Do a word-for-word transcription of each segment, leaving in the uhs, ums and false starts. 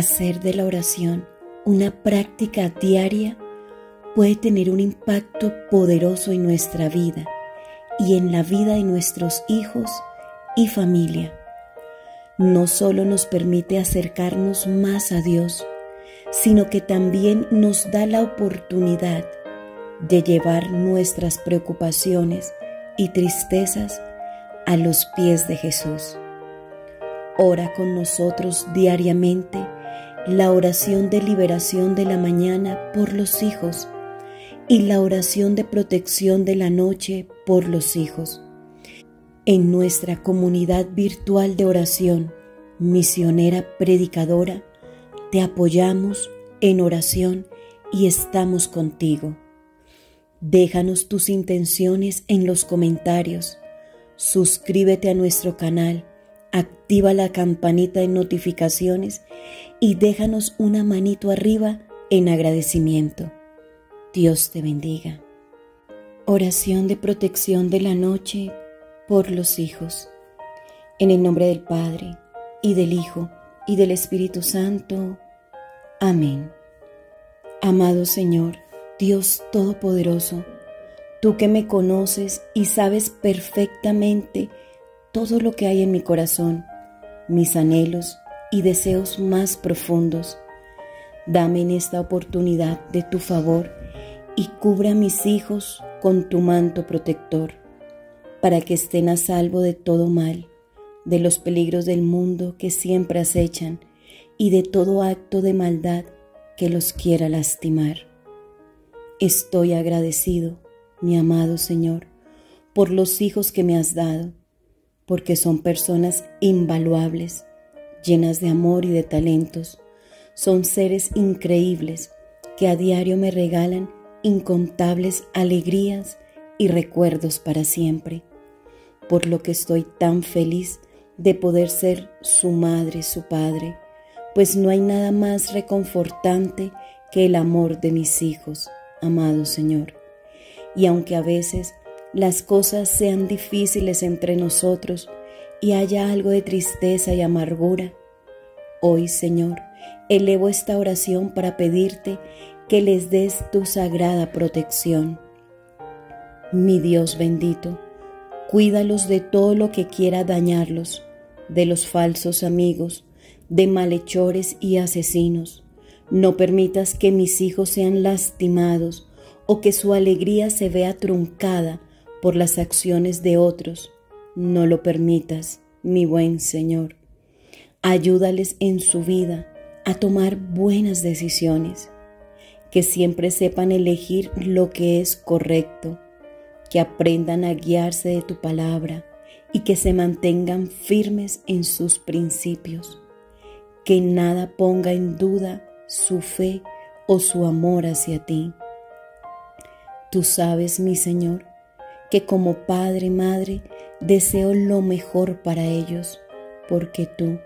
Hacer de la oración una práctica diaria puede tener un impacto poderoso en nuestra vida y en la vida de nuestros hijos y familia. No solo nos permite acercarnos más a Dios, sino que también nos da la oportunidad de llevar nuestras preocupaciones y tristezas a los pies de Jesús. Ora con nosotros diariamente la oración de liberación de la mañana por los hijos y la oración de protección de la noche por los hijos. En nuestra comunidad virtual de oración, Misionera Predicadora, te apoyamos en oración y estamos contigo. Déjanos tus intenciones en los comentarios, suscríbete a nuestro canal, activa la campanita de notificaciones y déjanos una manito arriba en agradecimiento. Dios te bendiga. Oración de protección de la noche por los hijos. En el nombre del Padre, y del Hijo, y del Espíritu Santo. Amén. Amado Señor, Dios Todopoderoso, tú que me conoces y sabes perfectamente todo lo que hay en mi corazón, mis anhelos y deseos más profundos, dame en esta oportunidad de tu favor y cubre a mis hijos con tu manto protector, para que estén a salvo de todo mal, de los peligros del mundo que siempre acechan y de todo acto de maldad que los quiera lastimar. Estoy agradecido, mi amado Señor, por los hijos que me has dado, porque son personas invaluables, llenas de amor y de talentos. Son seres increíbles que a diario me regalan incontables alegrías y recuerdos para siempre, por lo que estoy tan feliz de poder ser su madre, su padre, pues no hay nada más reconfortante que el amor de mis hijos, amado Señor. Y aunque a veces las cosas sean difíciles entre nosotros y haya algo de tristeza y amargura, hoy, Señor, elevo esta oración para pedirte que les des tu sagrada protección. Mi Dios bendito, cuídalos de todo lo que quiera dañarlos, de los falsos amigos, de malhechores y asesinos. No permitas que mis hijos sean lastimados o que su alegría se vea truncada por las acciones de otros. No lo permitas, mi buen Señor. Ayúdales en su vida a tomar buenas decisiones, que siempre sepan elegir lo que es correcto, que aprendan a guiarse de tu palabra y que se mantengan firmes en sus principios, que nada ponga en duda su fe o su amor hacia ti. Tú sabes, mi Señor, que como padre y madre deseo lo mejor para ellos, porque tú,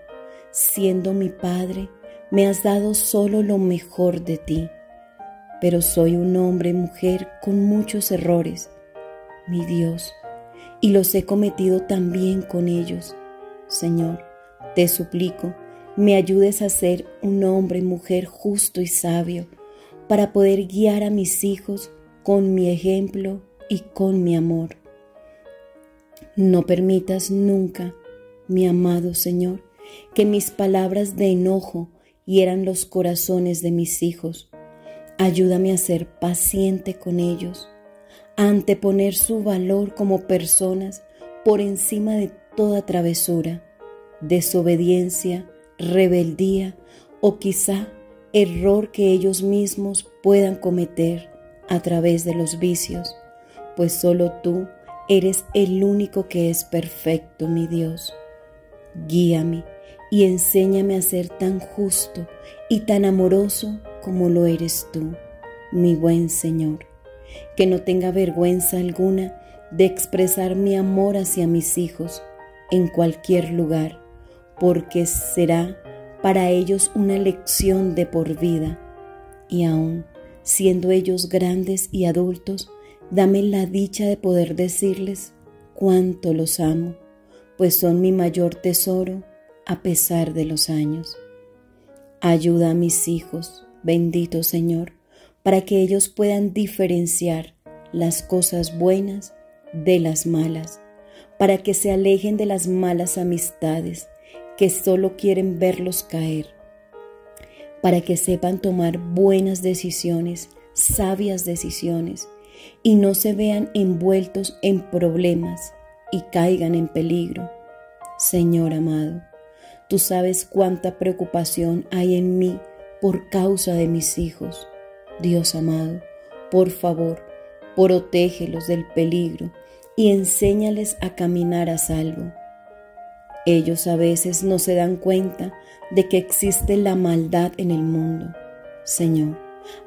siendo mi Padre, me has dado solo lo mejor de ti. Pero soy un hombre y mujer con muchos errores, mi Dios, y los he cometido también con ellos. Señor, te suplico, me ayudes a ser un hombre y mujer justo y sabio, para poder guiar a mis hijos con mi ejemplo y con mi amor. No permitas nunca, mi amado Señor, que mis palabras de enojo hieran los corazones de mis hijos. Ayúdame a ser paciente con ellos, a anteponer su valor como personas por encima de toda travesura, desobediencia, rebeldía o quizá error que ellos mismos puedan cometer a través de los vicios, pues solo tú eres el único que es perfecto, mi Dios. Guíame y enséñame a ser tan justo y tan amoroso como lo eres tú, mi buen Señor. Que no tenga vergüenza alguna de expresar mi amor hacia mis hijos en cualquier lugar, porque será para ellos una lección de por vida. Y aún siendo ellos grandes y adultos, dame la dicha de poder decirles cuánto los amo, pues son mi mayor tesoro a pesar de los años. Ayuda a mis hijos, bendito Señor, para que ellos puedan diferenciar las cosas buenas de las malas, para que se alejen de las malas amistades que solo quieren verlos caer, para que sepan tomar buenas decisiones, sabias decisiones, y no se vean envueltos en problemas y caigan en peligro. Señor amado, tú sabes cuánta preocupación hay en mí por causa de mis hijos. Dios amado, por favor, protégelos del peligro y enséñales a caminar a salvo. Ellos a veces no se dan cuenta de que existe la maldad en el mundo. Señor,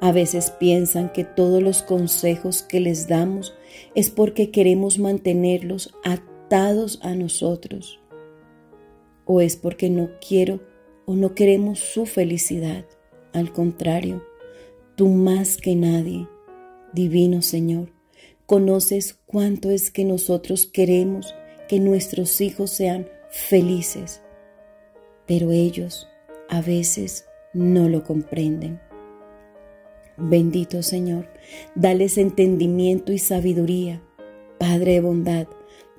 a veces piensan que todos los consejos que les damos es porque queremos mantenerlos atados a nosotros, o es porque no quiero o no queremos su felicidad. Al contrario, tú más que nadie, divino Señor, conoces cuánto es que nosotros queremos que nuestros hijos sean felices, pero ellos a veces no lo comprenden. Bendito Señor, dales entendimiento y sabiduría, Padre de bondad,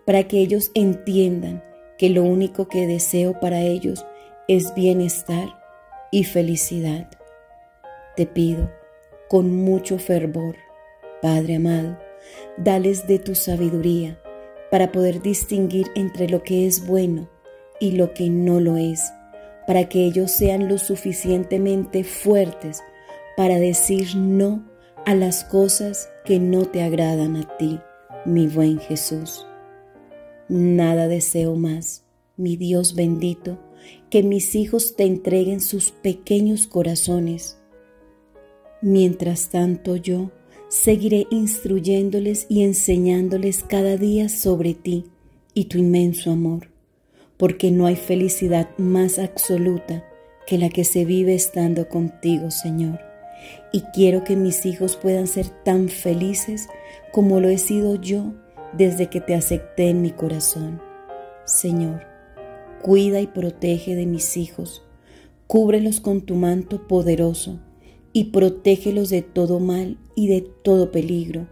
para que ellos entiendan que lo único que deseo para ellos es bienestar y felicidad. Te pido con mucho fervor, Padre amado, dales de tu sabiduría para poder distinguir entre lo que es bueno y lo que no lo es, para que ellos sean lo suficientemente fuertes para decir no a las cosas que no te agradan a ti, mi buen Jesús. Nada deseo más, mi Dios bendito, que mis hijos te entreguen sus pequeños corazones. Mientras tanto yo seguiré instruyéndoles y enseñándoles cada día sobre ti y tu inmenso amor, porque no hay felicidad más absoluta que la que se vive estando contigo, Señor. Y quiero que mis hijos puedan ser tan felices como lo he sido yo desde que te acepté en mi corazón. Señor, cuida y protege de mis hijos, cúbrelos con tu manto poderoso y protégelos de todo mal y de todo peligro.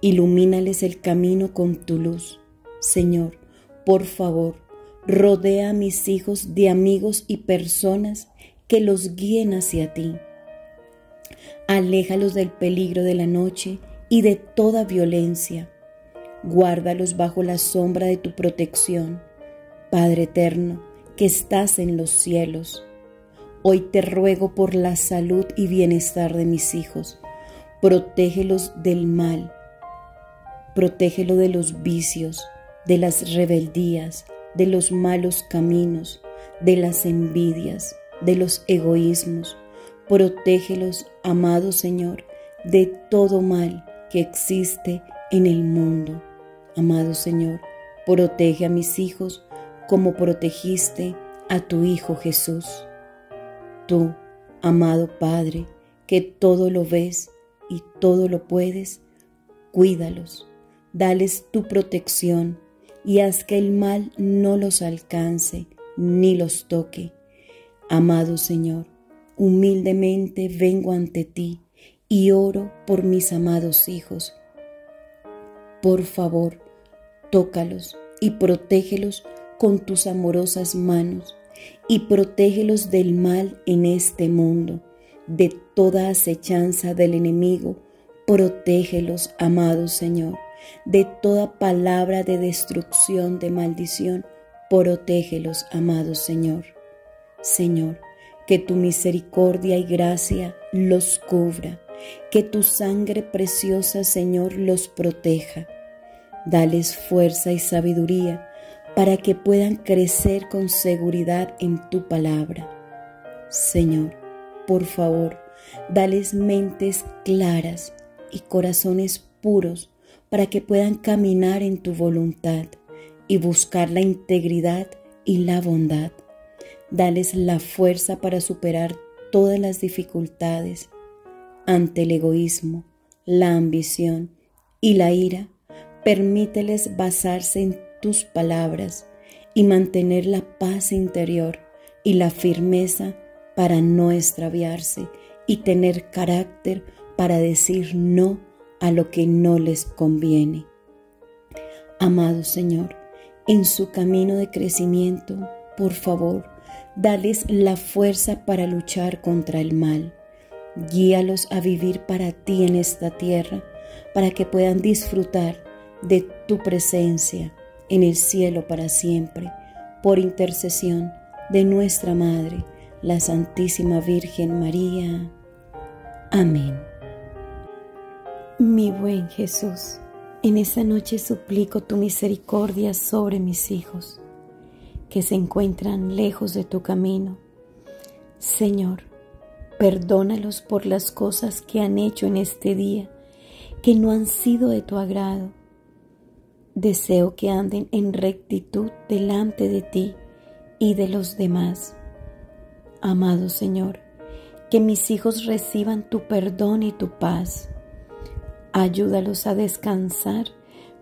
Ilumínales el camino con tu luz. Señor, por favor, rodea a mis hijos de amigos y personas que los guíen hacia ti. Aléjalos del peligro de la noche y de toda violencia. Guárdalos bajo la sombra de tu protección, Padre eterno, que estás en los cielos. Hoy te ruego por la salud y bienestar de mis hijos. Protégelos del mal, protégelos de los vicios, de las rebeldías, de los malos caminos, de las envidias, de los egoísmos. Protégelos, amado Señor, de todo mal que existe en el mundo. Amado Señor, protege a mis hijos como protegiste a tu Hijo Jesús. Tú, amado Padre, que todo lo ves y todo lo puedes, cuídalos, dales tu protección y haz que el mal no los alcance ni los toque. Amado Señor, humildemente vengo ante ti y oro por mis amados hijos. Por favor, tócalos y protégelos con tus amorosas manos y protégelos del mal en este mundo, de toda acechanza del enemigo. Protégelos, amado Señor, de toda palabra de destrucción, de maldición. Protégelos, amado Señor. Señor, que tu misericordia y gracia los cubra, que tu sangre preciosa, Señor, los proteja. Dales fuerza y sabiduría para que puedan crecer con seguridad en tu palabra. Señor, por favor, dales mentes claras y corazones puros para que puedan caminar en tu voluntad y buscar la integridad y la bondad. Dales la fuerza para superar todas las dificultades ante el egoísmo, la ambición y la ira. Permíteles basarse en tus palabras y mantener la paz interior y la firmeza para no extraviarse y tener carácter para decir no a lo que no les conviene. Amado Señor, en su camino de crecimiento, por favor, dales la fuerza para luchar contra el mal. Guíalos a vivir para ti en esta tierra, para que puedan disfrutar de tu presencia en el cielo para siempre, por intercesión de nuestra Madre, la Santísima Virgen María. Amén. Mi buen Jesús, en esta noche suplico tu misericordia sobre mis hijos, que se encuentran lejos de tu camino. Señor, perdónalos por las cosas que han hecho en este día, que no han sido de tu agrado. Deseo que anden en rectitud delante de ti y de los demás. Amado Señor, que mis hijos reciban tu perdón y tu paz. Ayúdalos a descansar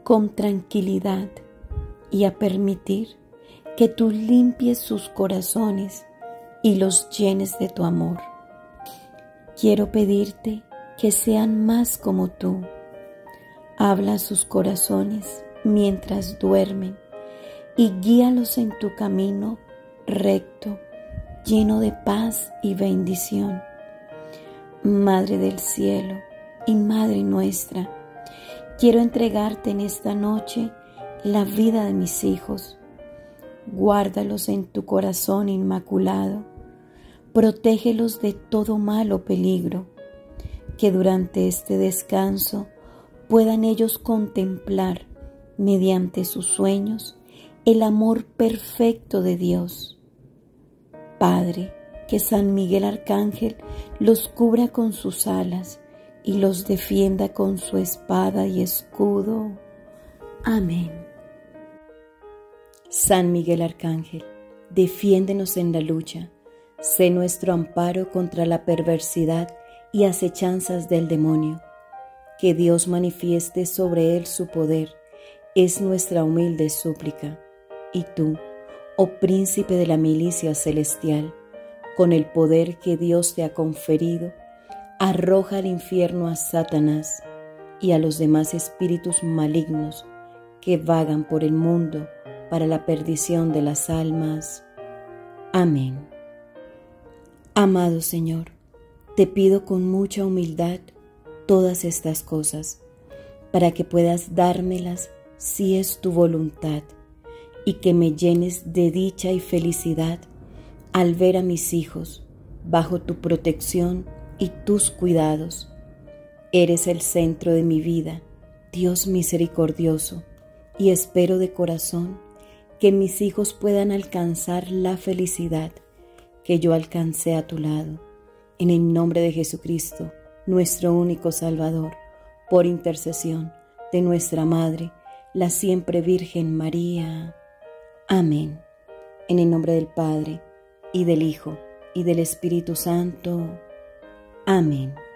con tranquilidad y a permitir que tú limpies sus corazones y los llenes de tu amor. Quiero pedirte que sean más como tú. Habla a sus corazones mientras duermen y guíalos en tu camino recto, lleno de paz y bendición. Madre del cielo y Madre nuestra, quiero entregarte en esta noche la vida de mis hijos. Guárdalos en tu corazón inmaculado. Protégelos de todo mal o peligro. Que durante este descanso puedan ellos contemplar, mediante sus sueños, el amor perfecto de Dios. Padre, que San Miguel Arcángel los cubra con sus alas y los defienda con su espada y escudo. Amén. San Miguel Arcángel, defiéndenos en la lucha. Sé nuestro amparo contra la perversidad y acechanzas del demonio. Que Dios manifieste sobre él su poder, es nuestra humilde súplica. Y tú, oh príncipe de la milicia celestial, con el poder que Dios te ha conferido, arroja al infierno a Satanás y a los demás espíritus malignos que vagan por el mundo para la perdición de las almas. Amén. Amado Señor, te pido con mucha humildad todas estas cosas, para que puedas dármelas si es tu voluntad, y que me llenes de dicha y felicidad al ver a mis hijos bajo tu protección y tus cuidados. Eres el centro de mi vida, Dios misericordioso, y espero de corazón que mis hijos puedan alcanzar la felicidad que yo alcancé a tu lado. En el nombre de Jesucristo, nuestro único Salvador, por intercesión de nuestra Madre, la siempre Virgen María. Amén. En el nombre del Padre, y del Hijo, y del Espíritu Santo. Amén.